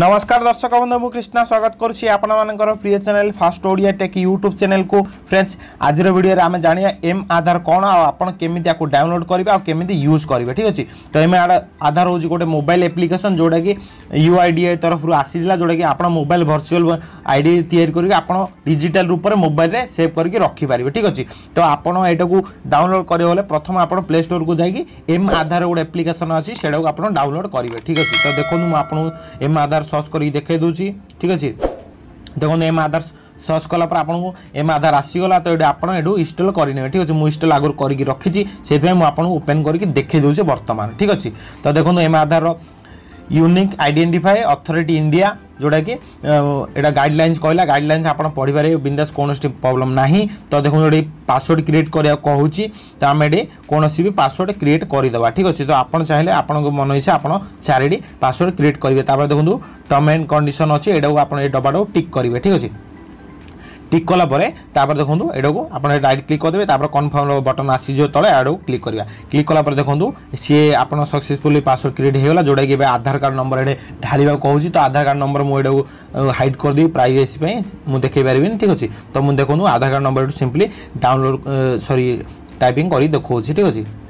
नमस्कार दर्शक बंधु मु कृष्णा स्वागत करुच्ची आपर प्रिय channel fast Odia tech YouTube channel को। फ्रेंड्स आज वीडियो आम जाना एम आधार कौन आमि डाउनलोड करेंगे आमि यूज करेंगे। ठीक अच्छे तो एम आधार हूँ गोटे मोबाइल एप्लिकेशन जोटा कि यूआईडीआई तरफ आसी जोटा कि आप मोबाइल वर्चुअल आईडी तैयारी करके आपड़ डिजिटल रूप से मोबाइल में सेव करके रखिपारे। ठीक अच्छे तो आपड़ा डाउनलोड करेंगे प्रथम आप प्ले स्टोर को जाकि एम आधार गोटे एप्लिकेशन अच्छी से डाउनलोड करेंगे। ठीक अच्छे तो देखो मुझे एम आधार सर्च कर देखे दूसरी। ठीक अच्छे देखो एम आधार सर्च कलापर आपको एम आधार आसीगला तो ये आपड़ यू इनस्टल करेंगे। ठीक अच्छे मुझे इनस्टल आगे करके रखी से ओपन करके देखे दूसरे बर्तमान। ठीक अच्छे तो देखो M Aadhaar unique identify authority India जोटा कि एटा गाइडलाइंस कहला गाइडलाइंस आप पढ़ीपर बिंदास कौन प्रॉब्लम ना। तो देखो ये पासवर्ड क्रिएट करा कहूँ तो आम ये कौन भी पासवर्ड क्रिएट करदे। ठीक अच्छे तो आप चाहिए आपको मन हिस्सा आप चार पासवर्ड क्रिएट करेंगे। तापर देखो टर्म एंड कंडीशन अच्छे यहाँ आप डबाटा टिक करेंगे। ठीक अच्छे क्लिक कलापर तापर देखो एडको आप राइट क्लिक करदे तापर कन्फर्म बटन आसी जो तले एडको क्लिक करिया। क्लिक कलापर देखो सी आप सक्सेसफुली पासवर्ड क्रिएट होगा जोटा कि आधार कार्ड नंबर ये ढालिबा कहूँ। तो आधार कार्ड नंबर मुझे हाइड करदेवि प्राइवेसी मुझे देखे पारिबिन। ठीक अच्छे तो मुझे देखो Aadhaar card number simply download sorry typing कर देखा। ठीक अच्छे देखो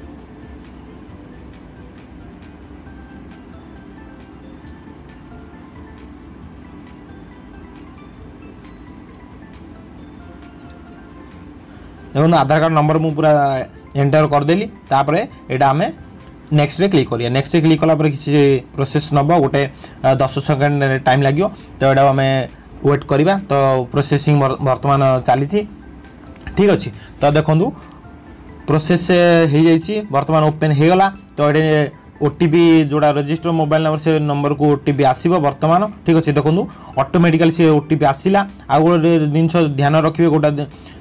आधार कार्ड नंबर मुझे पूरा एंटर करदेली तापर यहाँ आम नेक्स्ट रे क्लिक करिया। नेक्स्ट रे क्लिक कलापर किसी प्रोसेस नबा गोटे 10 सेकेंड टाइम लगे तो यहाँ आम वेट करवा। तो प्रोसेसिंग वर्तमान चली। ठीक अच्छे तो देखो प्रोसेस हो जाए बर्तमान ओपन होगला। तो ये ओटीपी जोड़ा रजिस्टर मोबाइल नंबर से नंबर को ओटीपी आसो बर्तमान। ठीक अच्छे देखो ऑटोमेटिकली सी ओटीपी आसला। आ गोटे जिन ध्यान रखिए गोटा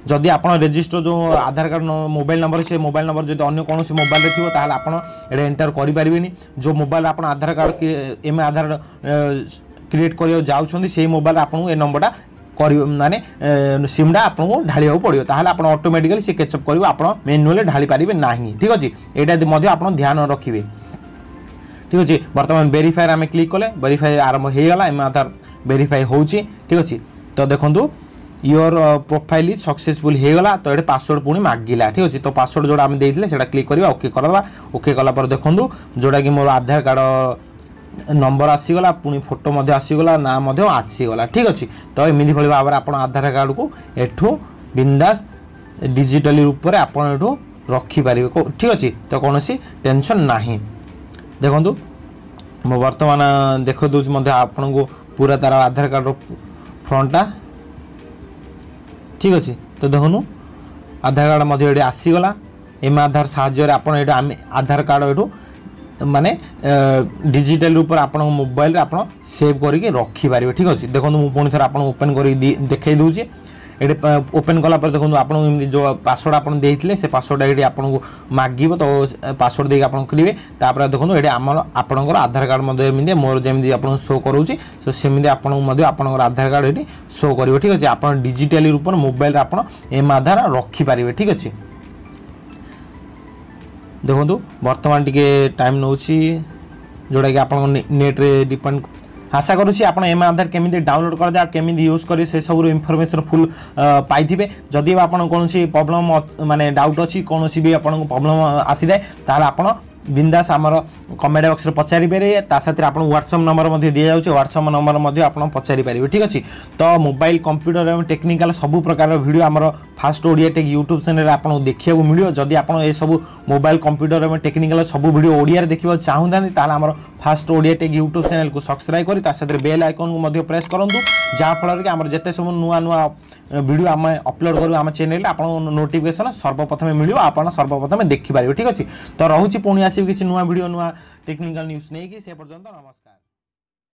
जदि आप रजिस्टर जो आधार कार्ड मोबाइल नंबर से मोबाइल नंबर जो अगर कौन मोबाइल थी ताहले आपड़ एंटर करें जो मोबाइल आप Aadhaar card M Aadhaar create कर जाऊँच से मोबाइल आपको ए नंबरटा कर मानने सीमटा आपको ढालिया पड़ो ताहले आप ऑटोमेटिकली सी कैचअप कर आप मेनुअली ढाली पारे ना। ठीक अच्छे यहाँ आप ध्यान रखिए। ठीक अच्छे बर्तमान वेरीफायर आम क्लिक कले वेरीफाई आरंभ होगा एम आधार वेरीफाई हो। ठीक अच्छे तो देखो योर प्रोफाइल इज सक्सेसफुल होगा। तो ये पासवर्ड पुणी मागिला। ठीक अच्छे तो पासवर्ड जोड़ा आम देते क्लिक करवा ओके करवा ओके कलापर देखो जोटा कि मोर आधार कार्ड नंबर आसीगला पुणी फोटो आसीगला ना आसीगला। ठीक अच्छे तो एमती भाव में आप आधार कार्ड को एठू बिंदास डिजिटल रूप से आपठू रखिपारे। ठीक अच्छे तो कौन टेंशन ना। देखो मो बर्तमान देख दूसरी आपको पूरा तार आधार कार्ड फ्रंटा। ठीक अच्छे तो देखो आधार कार्ड ये आसीगला एम आधार साहाय्य आधार कार्ड यू माने डिजिटल रूप से आप मोबाइल आप सेव करके रखिपारे। ठीक अच्छे देखो मुझे आप ओपन कर देखे दूसरी ये ओपन कलापर देखो आप जो पासवर्ड आप देते से पासवर्ड ये आपको मागिब तो पासवर्ड देखिए आप खोलेंगे। तापर देखो ये आम आप आधार कार्ड एमती मोर जमी आप शो करोचे तो सेमती आपको आधार कार्ड ये शो कर। ठीक अच्छे आप डिजिटल रूप से मोबाइल आप एम आधार रखिपारे। ठीक अच्छे देखो बर्तमान टी टाइम नौ जोटा कि आप नेट्रे डिपेंड। आशा करुँची आप एम आधार केमी डाउनलोड कर जाए केमी यूज करें से सब इनफर्मेशन फुल पाइबे। जदि आप कौन प्रॉब्लम माने डाउट अच्छी कौन भी आप प्रॉब्लम आसी जाए ताल आप बिंदास आमर कमेंट बक्स पचारि पारे। आपको व्हाट्सअप नंबर दी जाए व्हाट्सअप नंबर आप पचारि पारे। ठीक अच्छे तो मोबाइल कंप्यूटर और टेक्निकल सब प्रकार वीडियो आमर fast Odia tech YouTube channel आपको देखा मिले। जदि आप सब मोबाइल कंप्यूटर और टेक्निकल सब वीडियो ओडिया देखा चाहूँ तामर fast Odia tech YouTube channel को सब्सक्राइब कर बेल आइकन को प्रेस करूँ जहाँफल कि आम जिते सब नुआ नुआ वीडियो आम अपलोड करूँ आम चैनल आप नोटिफिकेशन सर्वप्रथम मिले आप सर्वप्रथम देखिपारे। ठीक अच्छे तो रोचे पुणी आसो किसी नुआ वीडियो नुआ टेक्निकल न्यूज़ नहीं कि से पर्यंत नमस्कार।